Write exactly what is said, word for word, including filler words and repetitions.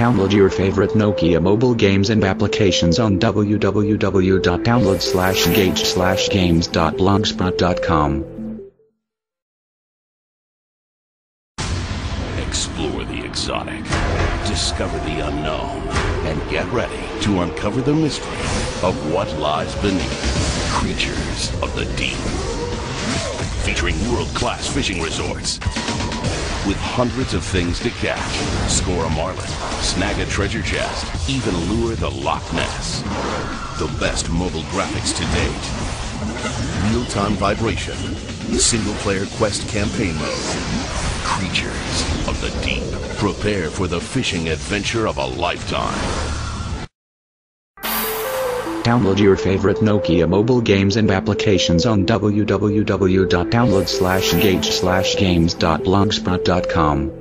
Download your favorite Nokia mobile games and applications on w w w dot download slash engage slash games dot blogspot dot com. Explore the exotic, discover the unknown, and get ready to uncover the mystery of what lies beneath Creatures of the Deep. Featuring world-class fishing resorts, with hundreds of things to catch, score a marlin, snag a treasure chest, even lure the Loch Ness. The best mobile graphics to date. Real-time vibration. Single-player quest campaign mode. Creatures of the Deep. Prepare for the fishing adventure of a lifetime. Download your favorite Nokia mobile games and applications on w w w dot download slash engage slash games dot blogspot dot com.